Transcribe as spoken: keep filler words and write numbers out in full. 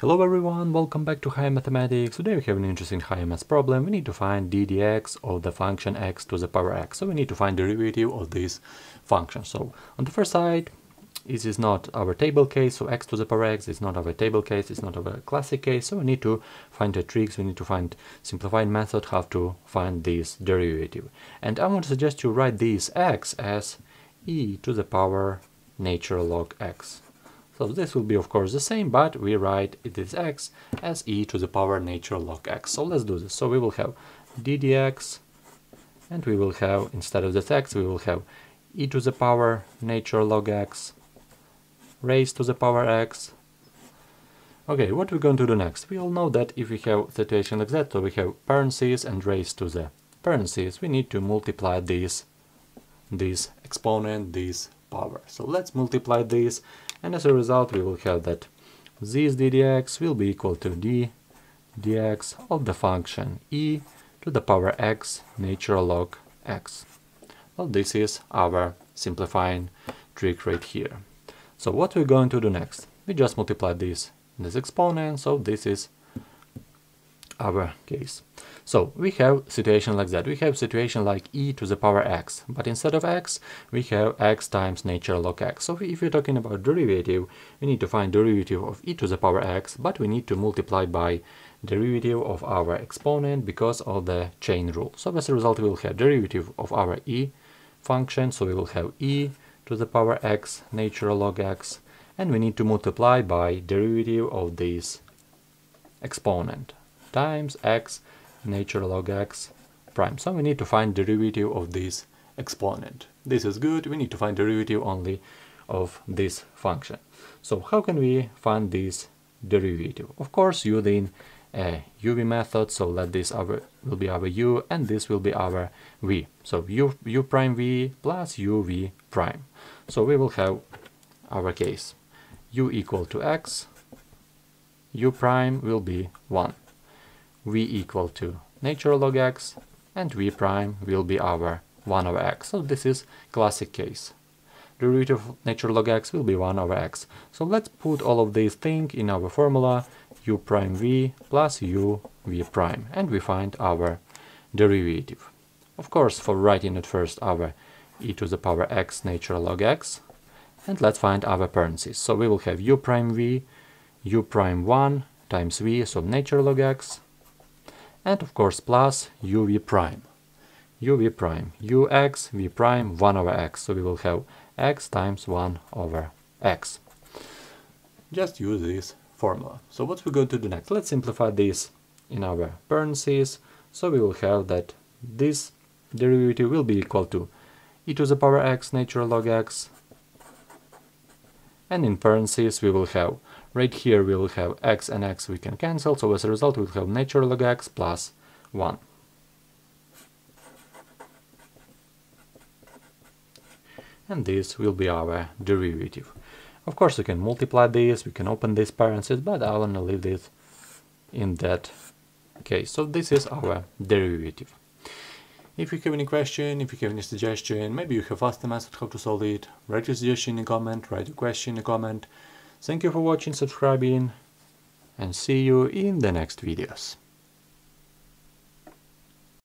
Hello everyone, welcome back to Higher Mathematics. Today we have an interesting higher maths problem. We need to find d dx of the function x to the power x. So we need to find the derivative of this function. So on the first side, this is not our table case, so x to the power x is not our table case, it's not our classic case, so we need to find the tricks, we need to find simplified method how to find this derivative. And I want to suggest you write this x as e to the power nature log x. So this will be of course the same, but we write this x as e to the power nature log x. So let's do this. So we will have d dx, and we will have, instead of this x, we will have e to the power nature log x raised to the power x. Okay, what we're going to do next? We all know that if we have a situation like that, so we have parentheses and raised to the parentheses, we need to multiply this, this exponent, this power. So let's multiply this. And as a result, we will have that this d dx will be equal to d dx of the function e to the power x nature log x. Well, this is our simplifying trick right here. So what we're going to do next? We just multiply this, this exponent, so this is our case. So we have a situation like that. We have a situation like e to the power x, but instead of x, we have x times nature log x. So if we're talking about derivative, we need to find derivative of e to the power x, but we need to multiply by derivative of our exponent because of the chain rule. So as a result, we will have derivative of our e function. So we will have e to the power x nature log x, and we need to multiply by derivative of this exponent times x nature log x prime. So we need to find derivative of this exponent. This is good, we need to find derivative only of this function. So how can we find this derivative? Of course using a u v method, so let this our, will be our u and this will be our v. So u, u prime v plus u v prime. So we will have our case u equal to x, u prime will be one. V equal to nature log x, and v prime will be our one over x. So this is classic case. Derivative of nature log x will be one over x. So let's put all of these things in our formula u prime v plus u v prime, and we find our derivative. Of course, for writing at first our e to the power x nature log x, and let's find our parentheses. So we will have u prime v, u prime one times v, so nature log x, and of course plus uv prime, uv prime, ux v prime one over x, so we will have x times one over x. Just use this formula. So what we're going to do next? Let's simplify this in our parentheses, so we will have that this derivative will be equal to e to the power x nature log x, and in parentheses we will have right here we will have x and x we can cancel, so as a result we will have nature log x plus one. And this will be our derivative. Of course we can multiply this, we can open this parenthesis, but I want to leave this in that case. So this is our derivative. If you have any question, if you have any suggestion, maybe you have asked the method how to solve it, write your suggestion in a comment, write your question in a comment. Thank you for watching, subscribing, and see you in the next videos.